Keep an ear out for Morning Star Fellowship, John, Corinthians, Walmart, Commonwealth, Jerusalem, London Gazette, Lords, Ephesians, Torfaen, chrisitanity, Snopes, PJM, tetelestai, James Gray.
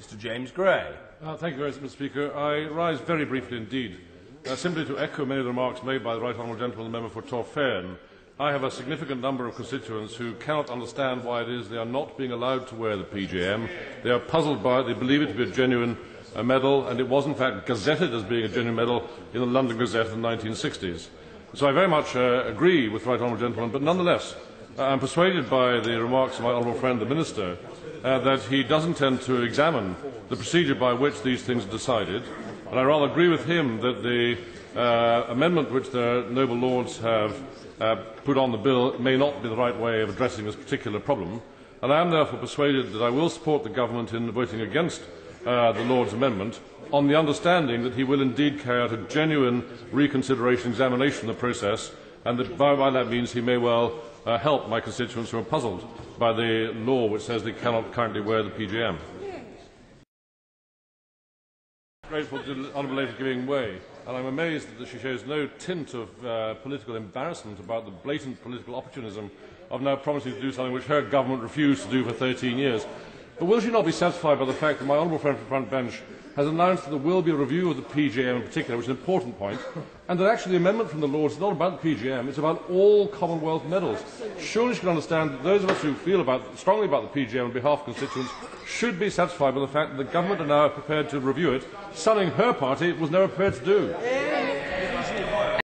Mr. James Gray. Thank you very much, Mr. Speaker. I rise very briefly indeed, simply to echo many of the remarks made by the Right Honourable Gentleman, the Member for Torfaen. I have a significant number of constituents who cannot understand why it is they are not being allowed to wear the PJM. They are puzzled by it. They believe it to be a genuine medal, and it was in fact gazetted as being a genuine medal in the London Gazette in the 1960s. So I very much agree with the Right Honourable Gentleman, but nonetheless I am persuaded by the remarks of my honourable friend the Minister that he does intend to examine the procedure by which these things are decided, and I rather agree with him that the amendment which the noble lords have put on the bill may not be the right way of addressing this particular problem, and I am therefore persuaded that I will support the government in voting against the Lord's amendment, on the understanding that he will indeed carry out a genuine reconsideration examination of the process, and that by that means he may well help my constituents who are puzzled by the law which says they cannot currently wear the PJM. I'm grateful to the Honourable Lady for giving way, and I'm amazed that she shows no tint of political embarrassment about the blatant political opportunism of now promising to do something which her government refused to do for 13 years. But will she not be satisfied by the fact that my honourable friend from the front bench has announced that there will be a review of the PJM in particular, which is an important point, and that actually the amendment from the Lords is not about the PJM, it's about all Commonwealth medals. Surely she can understand that those of us who feel strongly about the PJM on behalf of constituents should be satisfied by the fact that the government are now prepared to review it, something her party was never prepared to do.